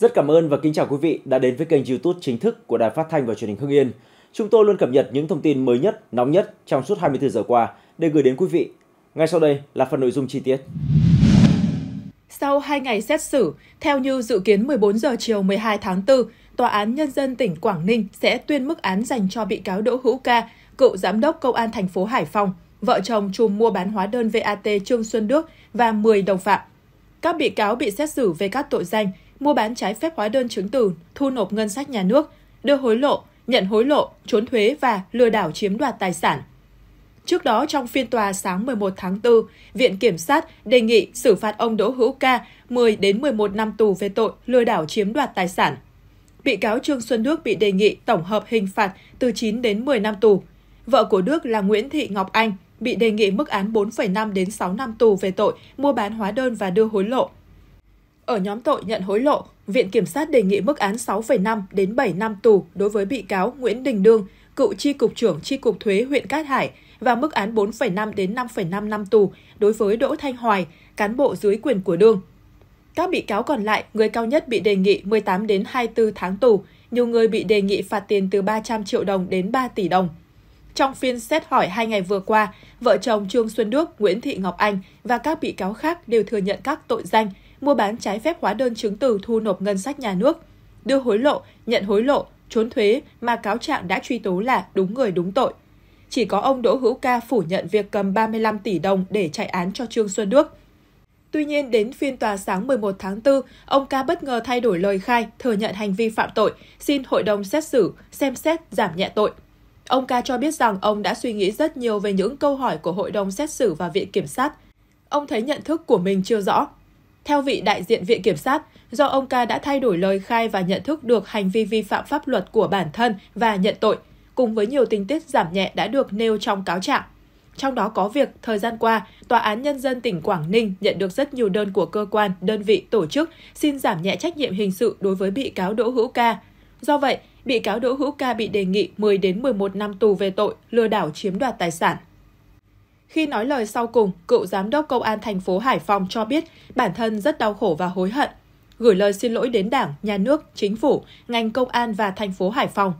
Rất cảm ơn và kính chào quý vị đã đến với kênh YouTube chính thức của Đài Phát thanh và Truyền hình Hưng Yên. Chúng tôi luôn cập nhật những thông tin mới nhất, nóng nhất trong suốt 24 giờ qua để gửi đến quý vị. Ngay sau đây là phần nội dung chi tiết. Sau 2 ngày xét xử, theo như dự kiến 14 giờ chiều 12 tháng 4, Tòa án Nhân dân tỉnh Quảng Ninh sẽ tuyên mức án dành cho bị cáo Đỗ Hữu Ca, cựu giám đốc Công an thành phố Hải Phòng, vợ chồng trùm mua bán hóa đơn VAT Trương Xuân Đức và 10 đồng phạm. Các bị cáo bị xét xử về các tội danh mua bán trái phép hóa đơn chứng từ, thu nộp ngân sách nhà nước, đưa hối lộ, nhận hối lộ, trốn thuế và lừa đảo chiếm đoạt tài sản. Trước đó, trong phiên tòa sáng 11 tháng 4, Viện Kiểm sát đề nghị xử phạt ông Đỗ Hữu Ca 10 đến 11 năm tù về tội lừa đảo chiếm đoạt tài sản. Bị cáo Trương Xuân Đức bị đề nghị tổng hợp hình phạt từ 9 đến 10 năm tù. Vợ của Đức là Nguyễn Thị Ngọc Anh bị đề nghị mức án 4,5 đến 6 năm tù về tội mua bán hóa đơn và đưa hối lộ. Ở nhóm tội nhận hối lộ, Viện Kiểm sát đề nghị mức án 6,5 đến 7 năm tù đối với bị cáo Nguyễn Đình Dương, cựu chi cục trưởng chi cục thuế huyện Cát Hải và mức án 4,5 đến 5,5 năm tù đối với Đỗ Thanh Hoài, cán bộ dưới quyền của Dương. Các bị cáo còn lại, người cao nhất bị đề nghị 18 đến 24 tháng tù, nhiều người bị đề nghị phạt tiền từ 300 triệu đồng đến 3 tỷ đồng. Trong phiên xét hỏi 2 ngày vừa qua, vợ chồng Trương Xuân Đức, Nguyễn Thị Ngọc Anh và các bị cáo khác đều thừa nhận các tội danh mua bán trái phép hóa đơn chứng từ thu nộp ngân sách nhà nước, đưa hối lộ, nhận hối lộ, trốn thuế mà cáo trạng đã truy tố là đúng người đúng tội. Chỉ có ông Đỗ Hữu Ca phủ nhận việc cầm 35 tỷ đồng để chạy án cho Trương Xuân Đức. Tuy nhiên, đến phiên tòa sáng 11 tháng 4, ông Ca bất ngờ thay đổi lời khai, thừa nhận hành vi phạm tội, xin hội đồng xét xử xem xét giảm nhẹ tội. Ông Ca cho biết rằng ông đã suy nghĩ rất nhiều về những câu hỏi của hội đồng xét xử và Viện Kiểm sát. Ông thấy nhận thức của mình chưa rõ. Theo vị đại diện Viện Kiểm sát, do ông Ca đã thay đổi lời khai và nhận thức được hành vi vi phạm pháp luật của bản thân và nhận tội, cùng với nhiều tình tiết giảm nhẹ đã được nêu trong cáo trạng. Trong đó có việc, thời gian qua, Tòa án Nhân dân tỉnh Quảng Ninh nhận được rất nhiều đơn của cơ quan, đơn vị, tổ chức xin giảm nhẹ trách nhiệm hình sự đối với bị cáo Đỗ Hữu Ca. Do vậy, bị cáo Đỗ Hữu Ca bị đề nghị 10 đến 11 năm tù về tội lừa đảo chiếm đoạt tài sản. Khi nói lời sau cùng, cựu giám đốc Công an thành phố Hải Phòng cho biết bản thân rất đau khổ và hối hận, gửi lời xin lỗi đến Đảng, Nhà nước, Chính phủ, ngành công an và thành phố Hải Phòng.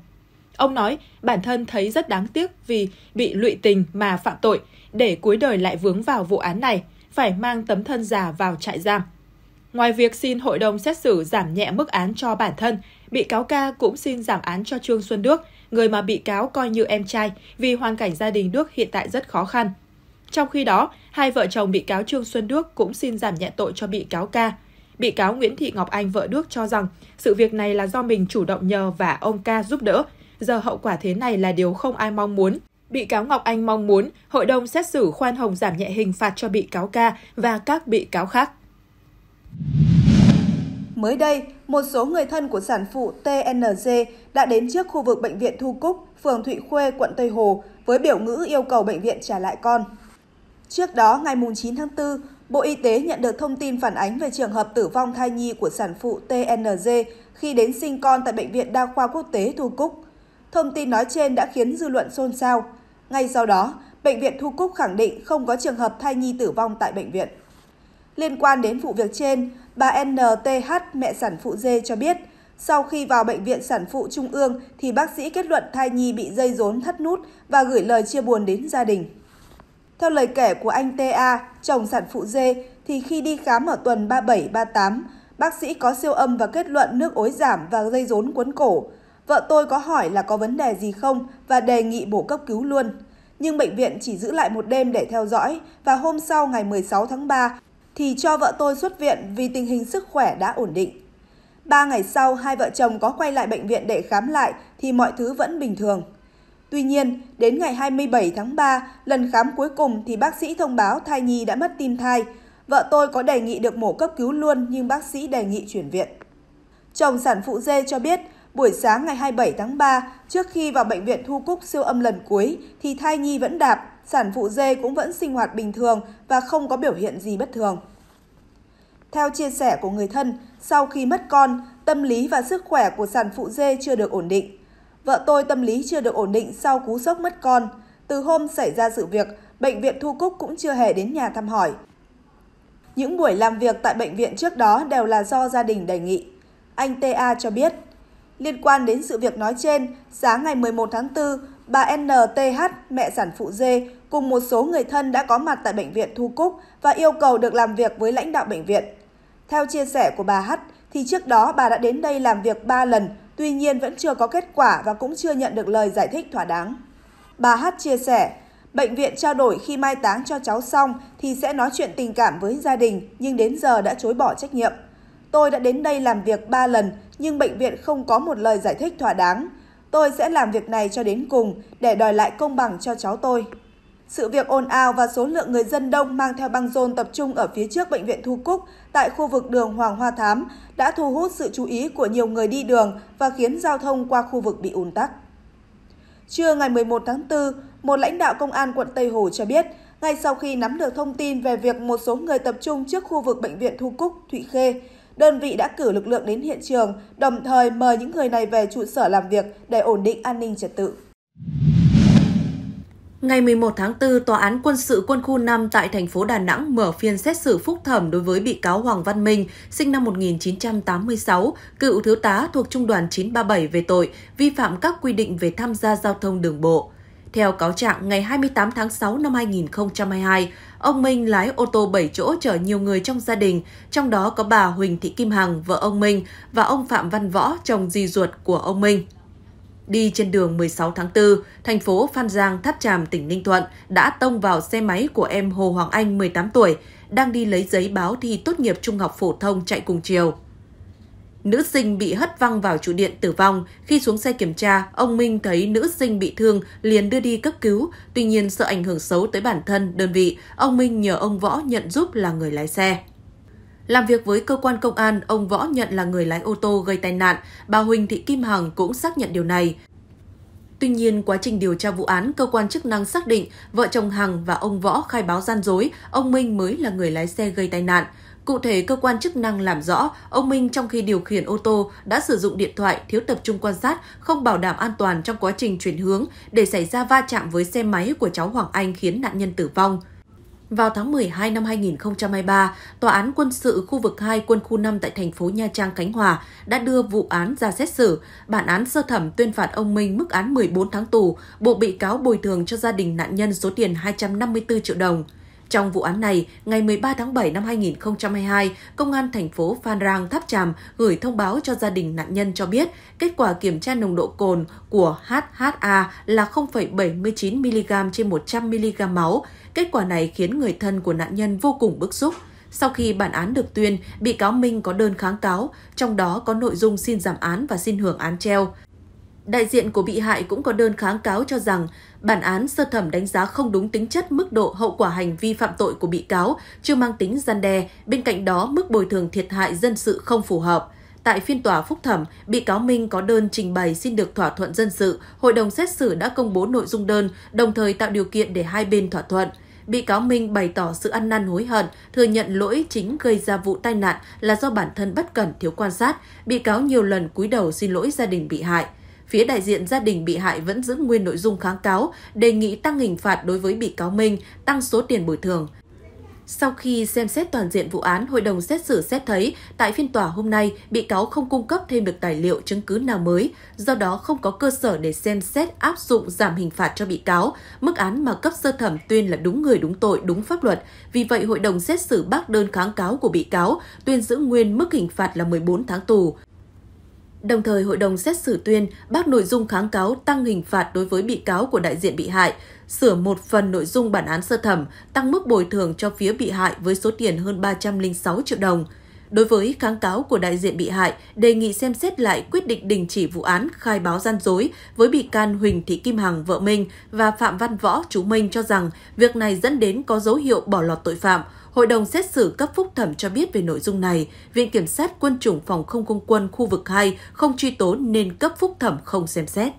Ông nói bản thân thấy rất đáng tiếc vì bị lụy tình mà phạm tội, để cuối đời lại vướng vào vụ án này, phải mang tấm thân già vào trại giam. Ngoài việc xin hội đồng xét xử giảm nhẹ mức án cho bản thân, bị cáo Ca cũng xin giảm án cho Trương Xuân Đức, người mà bị cáo coi như em trai vì hoàn cảnh gia đình Đức hiện tại rất khó khăn. Trong khi đó, hai vợ chồng bị cáo Trương Xuân Đức cũng xin giảm nhẹ tội cho bị cáo Ca. Bị cáo Nguyễn Thị Ngọc Anh, vợ Đức, cho rằng sự việc này là do mình chủ động nhờ và ông Ca giúp đỡ. Giờ hậu quả thế này là điều không ai mong muốn. Bị cáo Ngọc Anh mong muốn hội đồng xét xử khoan hồng giảm nhẹ hình phạt cho bị cáo Ca và các bị cáo khác. Mới đây, một số người thân của sản phụ TNG đã đến trước khu vực Bệnh viện Thu Cúc, phường Thụy Khuê, quận Tây Hồ với biểu ngữ yêu cầu bệnh viện trả lại con. Trước đó, ngày 9 tháng 4, Bộ Y tế nhận được thông tin phản ánh về trường hợp tử vong thai nhi của sản phụ TNG khi đến sinh con tại Bệnh viện Đa khoa Quốc tế Thu Cúc. Thông tin nói trên đã khiến dư luận xôn xao. Ngay sau đó, Bệnh viện Thu Cúc khẳng định không có trường hợp thai nhi tử vong tại bệnh viện. Liên quan đến vụ việc trên, bà NTH, mẹ sản phụ D, cho biết sau khi vào Bệnh viện Sản phụ Trung ương thì bác sĩ kết luận thai nhi bị dây rốn thắt nút và gửi lời chia buồn đến gia đình. Theo lời kể của anh TA, chồng sản phụ D, thì khi đi khám ở tuần 37-38, bác sĩ có siêu âm và kết luận nước ối giảm và dây rốn quấn cổ. Vợ tôi có hỏi là có vấn đề gì không và đề nghị bổ cấp cứu luôn. Nhưng bệnh viện chỉ giữ lại một đêm để theo dõi và hôm sau ngày 16 tháng 3 thì cho vợ tôi xuất viện vì tình hình sức khỏe đã ổn định. 3 ngày sau, hai vợ chồng có quay lại bệnh viện để khám lại thì mọi thứ vẫn bình thường. Tuy nhiên, đến ngày 27 tháng 3, lần khám cuối cùng thì bác sĩ thông báo thai nhi đã mất tim thai. Vợ tôi có đề nghị được mổ cấp cứu luôn nhưng bác sĩ đề nghị chuyển viện. Chồng sản phụ D cho biết, buổi sáng ngày 27 tháng 3, trước khi vào Bệnh viện Thu Cúc siêu âm lần cuối thì thai nhi vẫn đạp, sản phụ D cũng vẫn sinh hoạt bình thường và không có biểu hiện gì bất thường. Theo chia sẻ của người thân, sau khi mất con, tâm lý và sức khỏe của sản phụ D chưa được ổn định. Vợ tôi tâm lý chưa được ổn định sau cú sốc mất con. Từ hôm xảy ra sự việc, Bệnh viện Thu Cúc cũng chưa hề đến nhà thăm hỏi. Những buổi làm việc tại bệnh viện trước đó đều là do gia đình đề nghị. anh TA cho biết. Liên quan đến sự việc nói trên, sáng ngày 11 tháng 4, bà NTH, mẹ sản phụ D, cùng một số người thân đã có mặt tại Bệnh viện Thu Cúc và yêu cầu được làm việc với lãnh đạo bệnh viện. Theo chia sẻ của bà H, thì trước đó bà đã đến đây làm việc 3 lần, tuy nhiên vẫn chưa có kết quả và cũng chưa nhận được lời giải thích thỏa đáng. Bà H chia sẻ, bệnh viện trao đổi khi mai táng cho cháu xong thì sẽ nói chuyện tình cảm với gia đình, nhưng đến giờ đã chối bỏ trách nhiệm. Tôi đã đến đây làm việc 3 lần, nhưng bệnh viện không có một lời giải thích thỏa đáng. Tôi sẽ làm việc này cho đến cùng để đòi lại công bằng cho cháu tôi. Sự việc ồn ào và số lượng người dân đông mang theo băng rôn tập trung ở phía trước Bệnh viện Thu Cúc tại khu vực đường Hoàng Hoa Thám đã thu hút sự chú ý của nhiều người đi đường và khiến giao thông qua khu vực bị ùn tắc. Trưa ngày 11 tháng 4, một lãnh đạo công an quận Tây Hồ cho biết, ngay sau khi nắm được thông tin về việc một số người tập trung trước khu vực Bệnh viện Thu Cúc, Thụy Khê, đơn vị đã cử lực lượng đến hiện trường, đồng thời mời những người này về trụ sở làm việc để ổn định an ninh trật tự. Ngày 11 tháng 4, Tòa án Quân sự Quân khu 5 tại thành phố Đà Nẵng mở phiên xét xử phúc thẩm đối với bị cáo Hoàng Văn Minh, sinh năm 1986, cựu thiếu tá thuộc Trung đoàn 937 về tội vi phạm các quy định về tham gia giao thông đường bộ. Theo cáo trạng, ngày 28 tháng 6 năm 2022, ông Minh lái ô tô 7 chỗ chở nhiều người trong gia đình, trong đó có bà Huỳnh Thị Kim Hằng, vợ ông Minh, và ông Phạm Văn Võ, chồng dì ruột của ông Minh. Đi trên đường 16 tháng 4, thành phố Phan Giang, Tháp Chàm, tỉnh Ninh Thuận đã tông vào xe máy của em Hồ Hoàng Anh, 18 tuổi, đang đi lấy giấy báo thi tốt nghiệp trung học phổ thông chạy cùng chiều. Nữ sinh bị hất văng vào trụ điện tử vong. Khi xuống xe kiểm tra, ông Minh thấy nữ sinh bị thương liền đưa đi cấp cứu. Tuy nhiên, sợ ảnh hưởng xấu tới bản thân, đơn vị, ông Minh nhờ ông Võ nhận giúp là người lái xe. Làm việc với cơ quan công an, ông Võ nhận là người lái ô tô gây tai nạn. Bà Huỳnh Thị Kim Hằng cũng xác nhận điều này. Tuy nhiên, quá trình điều tra vụ án, cơ quan chức năng xác định vợ chồng Hằng và ông Võ khai báo gian dối, ông Minh mới là người lái xe gây tai nạn. Cụ thể, cơ quan chức năng làm rõ, ông Minh trong khi điều khiển ô tô đã sử dụng điện thoại, thiếu tập trung quan sát, không bảo đảm an toàn trong quá trình chuyển hướng để xảy ra va chạm với xe máy của cháu Hoàng Anh khiến nạn nhân tử vong. Vào tháng 12 năm 2023, Tòa án Quân sự khu vực 2 Quân khu 5 tại thành phố Nha Trang, Khánh Hòa đã đưa vụ án ra xét xử. Bản án sơ thẩm tuyên phạt ông Minh mức án 14 tháng tù, buộc bị cáo bồi thường cho gia đình nạn nhân số tiền 254 triệu đồng. Trong vụ án này, ngày 13 tháng 7 năm 2022, Công an thành phố Phan Rang, Tháp Chàm gửi thông báo cho gia đình nạn nhân cho biết kết quả kiểm tra nồng độ cồn của HHA là 0,79 mg trên 100 mg máu. Kết quả này khiến người thân của nạn nhân vô cùng bức xúc. Sau khi bản án được tuyên, bị cáo Minh có đơn kháng cáo, trong đó có nội dung xin giảm án và xin hưởng án treo. Đại diện của bị hại cũng có đơn kháng cáo cho rằng bản án sơ thẩm đánh giá không đúng tính chất, mức độ, hậu quả hành vi phạm tội của bị cáo, chưa mang tính răn đe, bên cạnh đó mức bồi thường thiệt hại dân sự không phù hợp. Tại phiên tòa phúc thẩm, bị cáo Minh có đơn trình bày xin được thỏa thuận dân sự, hội đồng xét xử đã công bố nội dung đơn, đồng thời tạo điều kiện để hai bên thỏa thuận. Bị cáo Minh bày tỏ sự ăn năn hối hận, thừa nhận lỗi chính gây ra vụ tai nạn là do bản thân bất cẩn, thiếu quan sát. Bị cáo nhiều lần cúi đầu xin lỗi gia đình bị hại. Phía đại diện gia đình bị hại vẫn giữ nguyên nội dung kháng cáo, đề nghị tăng hình phạt đối với bị cáo Minh, tăng số tiền bồi thường. Sau khi xem xét toàn diện vụ án, hội đồng xét xử xét thấy tại phiên tòa hôm nay, bị cáo không cung cấp thêm được tài liệu chứng cứ nào mới, do đó không có cơ sở để xem xét áp dụng giảm hình phạt cho bị cáo. Mức án mà cấp sơ thẩm tuyên là đúng người, đúng tội, đúng pháp luật. Vì vậy, hội đồng xét xử bác đơn kháng cáo của bị cáo, tuyên giữ nguyên mức hình phạt là 14 tháng tù. Đồng thời, hội đồng xét xử tuyên bác nội dung kháng cáo tăng hình phạt đối với bị cáo của đại diện bị hại, sửa một phần nội dung bản án sơ thẩm, tăng mức bồi thường cho phía bị hại với số tiền hơn 306 triệu đồng. Đối với kháng cáo của đại diện bị hại, đề nghị xem xét lại quyết định đình chỉ vụ án khai báo gian dối với bị can Huỳnh Thị Kim Hằng, vợ Minh, và Phạm Văn Võ, chú Minh, cho rằng việc này dẫn đến có dấu hiệu bỏ lọt tội phạm. Hội đồng xét xử cấp phúc thẩm cho biết về nội dung này, Viện Kiểm sát Quân chủng Phòng không Không quân khu vực 2 không truy tố nên cấp phúc thẩm không xem xét.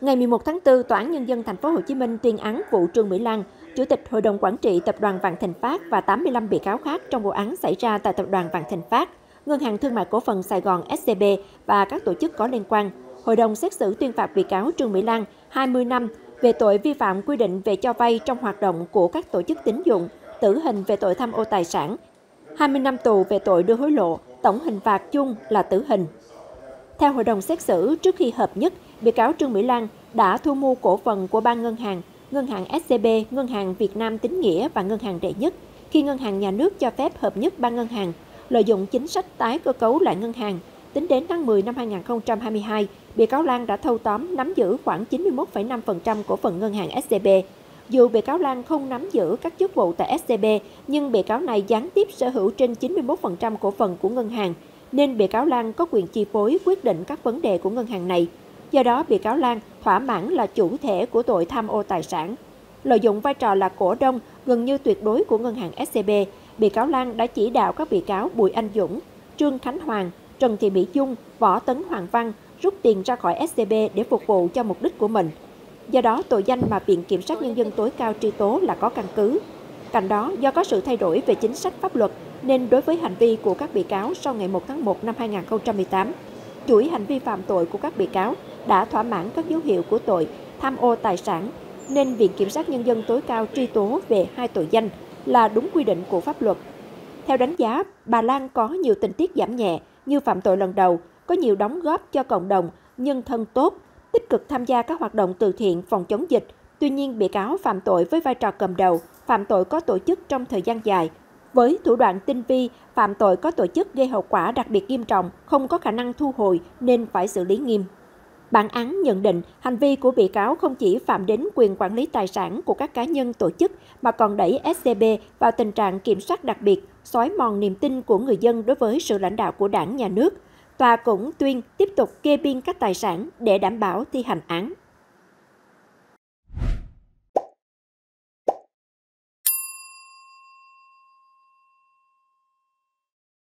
Ngày 11 tháng 4, Tòa án Nhân dân Thành phố Hồ Chí Minh tuyên án vụ Trương Mỹ Lan, Chủ tịch Hội đồng Quản trị Tập đoàn Vạn Thịnh Phát và 85 bị cáo khác trong vụ án xảy ra tại Tập đoàn Vạn Thịnh Phát, Ngân hàng Thương mại Cổ phần Sài Gòn SCB và các tổ chức có liên quan. Hội đồng xét xử tuyên phạt bị cáo Trương Mỹ Lan 20 năm về tội vi phạm quy định về cho vay trong hoạt động của các tổ chức tín dụng, tử hình về tội tham ô tài sản, 20 năm tù về tội đưa hối lộ, tổng hình phạt chung là tử hình. Theo hội đồng xét xử, trước khi hợp nhất, bị cáo Trương Mỹ Lan đã thu mua cổ phần của ba ngân hàng SCB, Ngân hàng Việt Nam Tính Nghĩa và Ngân hàng Đệ Nhất, khi Ngân hàng Nhà nước cho phép hợp nhất ba ngân hàng, lợi dụng chính sách tái cơ cấu lại ngân hàng. Tính đến tháng 10 năm 2022, bị cáo Lan đã thâu tóm nắm giữ khoảng 91,5% cổ phần ngân hàng SCB. Dù bị cáo Lan không nắm giữ các chức vụ tại SCB, nhưng bị cáo này gián tiếp sở hữu trên 91% cổ phần của ngân hàng, nên bị cáo Lan có quyền chi phối quyết định các vấn đề của ngân hàng này. Do đó, bị cáo Lan thỏa mãn là chủ thể của tội tham ô tài sản. Lợi dụng vai trò là cổ đông gần như tuyệt đối của ngân hàng SCB, bị cáo Lan đã chỉ đạo các bị cáo Bùi Anh Dũng, Trương Khánh Hoàng, Trần Thị Mỹ Dung, Võ Tấn Hoàng Văn rút tiền ra khỏi SCB để phục vụ cho mục đích của mình. Do đó, tội danh mà Viện Kiểm sát Nhân dân tối cao truy tố là có căn cứ. Cạnh đó, do có sự thay đổi về chính sách pháp luật, nên đối với hành vi của các bị cáo sau ngày 1 tháng 1 năm 2018, chuỗi hành vi phạm tội của các bị cáo đã thỏa mãn các dấu hiệu của tội tham ô tài sản, nên Viện Kiểm sát Nhân dân tối cao truy tố về hai tội danh là đúng quy định của pháp luật. Theo đánh giá, bà Lan có nhiều tình tiết giảm nhẹ như phạm tội lần đầu, có nhiều đóng góp cho cộng đồng, nhân thân tốt, tích cực tham gia các hoạt động từ thiện phòng chống dịch. Tuy nhiên, bị cáo phạm tội với vai trò cầm đầu, phạm tội có tổ chức trong thời gian dài, với thủ đoạn tinh vi, phạm tội có tổ chức gây hậu quả đặc biệt nghiêm trọng, không có khả năng thu hồi nên phải xử lý nghiêm. Bản án nhận định, hành vi của bị cáo không chỉ phạm đến quyền quản lý tài sản của các cá nhân tổ chức, mà còn đẩy SCB vào tình trạng kiểm soát đặc biệt, xói mòn niềm tin của người dân đối với sự lãnh đạo của Đảng, Nhà nước. Tòa cũng tuyên tiếp tục kê biên các tài sản để đảm bảo thi hành án.